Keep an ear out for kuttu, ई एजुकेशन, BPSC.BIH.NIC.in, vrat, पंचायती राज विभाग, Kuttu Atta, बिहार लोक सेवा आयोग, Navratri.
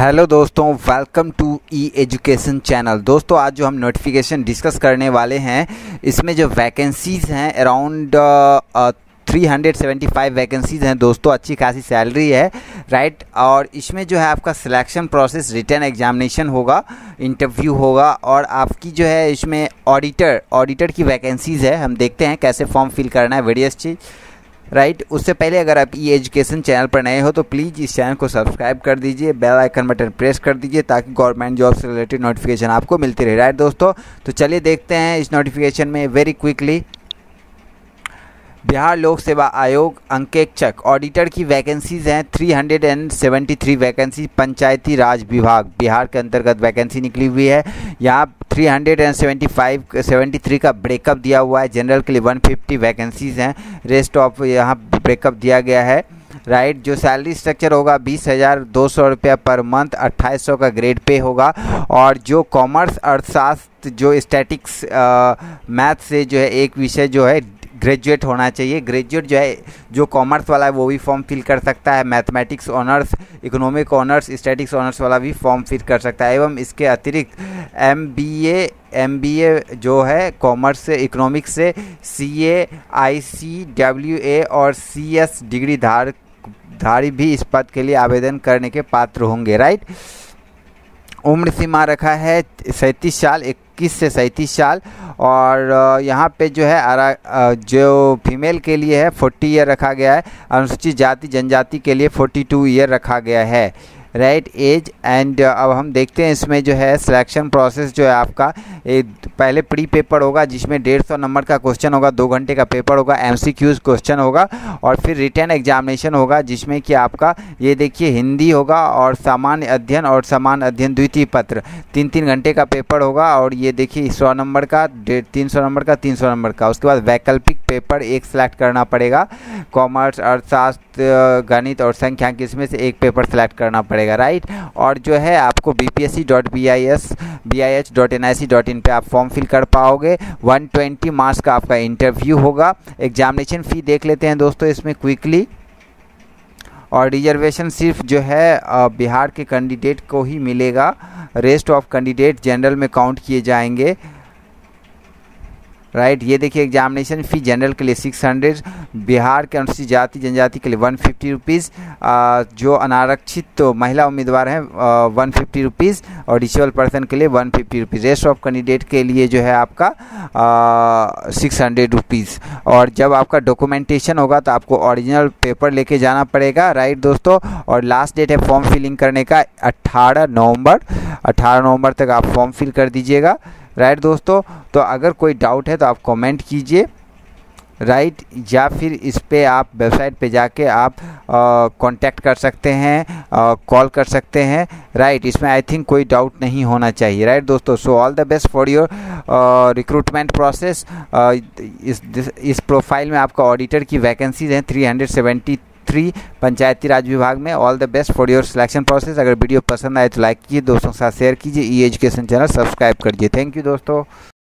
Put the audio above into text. Hello दोस्तों, welcome to ई एजुकेशन channel. दोस्तों, आज जो हम नोटिफिकेशन डिस्कस करने वाले हैं इसमें जो वैकेंसीज़ हैं अराउंड 375 वैकेंसीज़ हैं दोस्तों। अच्छी खासी सैलरी है, राइट। और इसमें जो है आपका सिलेक्शन प्रोसेस, रिटन एग्जामिनेशन होगा, इंटरव्यू होगा और आपकी जो है इसमें ऑडिटर की वैकेंसीज़ है। हम देखते हैं कैसे फॉर्म फिल करना है, वेरियस चीज़, राइट। उससे पहले अगर आप ई एजुकेशन चैनल पर नए हो तो प्लीज़ इस चैनल को सब्सक्राइब कर दीजिए, बेल आइकन बटन प्रेस कर दीजिए ताकि गवर्नमेंट जॉब से रिलेटेड नोटिफिकेशन आपको मिलती रहे, राइट दोस्तों। तो चलिए देखते हैं इस नोटिफिकेशन में वेरी क्विकली। बिहार लोक सेवा आयोग अंकेक्षक ऑडिटर की वैकेंसीज़ हैं 373 वैकेंसी। पंचायती राज विभाग बिहार के अंतर्गत वैकेंसी निकली हुई है। यहाँ 373 का ब्रेकअप दिया हुआ है। जनरल के लिए 150 वैकेंसीज़ हैं, रेस्ट ऑफ यहाँ ब्रेकअप दिया गया है, राइट। जो सैलरी स्ट्रक्चर होगा 20,200 रुपया पर मंथ, 2,800 का ग्रेड पे होगा। और जो कॉमर्स, अर्थशास्त्र, जो स्टैटिक्स, मैथ से जो है एक विषय जो है ग्रेजुएट होना चाहिए। ग्रेजुएट जो है, जो कॉमर्स वाला है वो भी फॉर्म फिल कर सकता है, mathematics honours, economic honours, statics honours वाला भी फॉर्म फिल कर सकता है। एवं इसके अतिरिक्त एमबीए जो है कॉमर्स से, इकोनॉमिक्स से, सीए, आईसीडब्ल्यूए और सीएस डिग्री धारी भी इस पद के लिए आवेदन करने के पात्र होंगे, राइट। उम्र सीमा रखा है 37 साल, 21 से 37 साल। और यहाँ पे जो है जो फीमेल के लिए है 40 ईयर रखा गया है, अनुसूचित जाति जनजाति के लिए 42 ईयर रखा गया है, राइट एज। एंड अब हम देखते हैं इसमें जो है सिलेक्शन प्रोसेस जो है आपका पहले प्री पेपर होगा जिसमें 150 नंबर का क्वेश्चन होगा, 2 घंटे का पेपर होगा, MCQs क्वेश्चन होगा। और फिर रिटन एग्जामिनेशन होगा जिसमें कि आपका ये देखिए हिंदी होगा और सामान्य अध्ययन और सामान्य अध्ययन द्वितीय पत्र, 3-3 घंटे का पेपर होगा। और ये देखिए 100 नंबर का, 300 नंबर का, 300 नंबर का। उसके बाद वैकल्पिक पेपर एक सेलेक्ट करना पड़ेगा, कॉमर्स, अर्थशास्त्र, गणित और संख्यांक, इसमें से एक पेपर सेलेक्ट करना पड़ेगा, राइट। और जो है आपको BPSC.BIH.NIC.in पे आप फॉर्म फिल कर पाओगे। 120 मार्क्स का आपका इंटरव्यू होगा। एग्जामिनेशन फ़ी देख लेते हैं दोस्तों इसमें क्विकली। और रिजर्वेशन सिर्फ जो है बिहार के कैंडिडेट को ही मिलेगा, रेस्ट ऑफ कैंडिडेट जनरल में काउंट किए जाएंगे, राइट। ये देखिए एग्जामिनेशन फ़ी जनरल के लिए 600, बिहार के अनुसूचित जाति जनजाति के लिए 150 रुपीज़, जो अनारक्षित तो महिला उम्मीदवार हैं 150 रुपीज़ और डिसेबल पर्सन के लिए 150 रुपीज़। रेस्ट ऑफ कैंडिडेट के लिए जो है आपका 600 रुपीज़। और जब आपका डॉक्यूमेंटेशन होगा तो आपको ओरिजिनल पेपर लेके जाना पड़ेगा, राइट दोस्तों। और लास्ट डेट है फॉर्म फिलिंग करने का 18 नवंबर तक आप फॉर्म फिल कर दीजिएगा, राइट दोस्तों। तो अगर कोई डाउट है तो आप कमेंट कीजिए, राइट, या फिर इस पे आप वेबसाइट पे जाके आप कांटेक्ट कर सकते हैं, कॉल कर सकते हैं, राइट। इसमें आई थिंक कोई डाउट नहीं होना चाहिए, राइट दोस्तों। So all the best for your recruitment process. इस प्रोफाइल में आपका ऑडिटर की वैकेंसीज हैं 373 पंचायती राज विभाग में। All the best for your selection process. अगर वीडियो पसंद आए तो लाइक कीजिए, दोस्तों के साथ शेयर कीजिए, ई एजुकेशन चैनल सब्सक्राइब कर दीजिए। थैंक यू दोस्तों।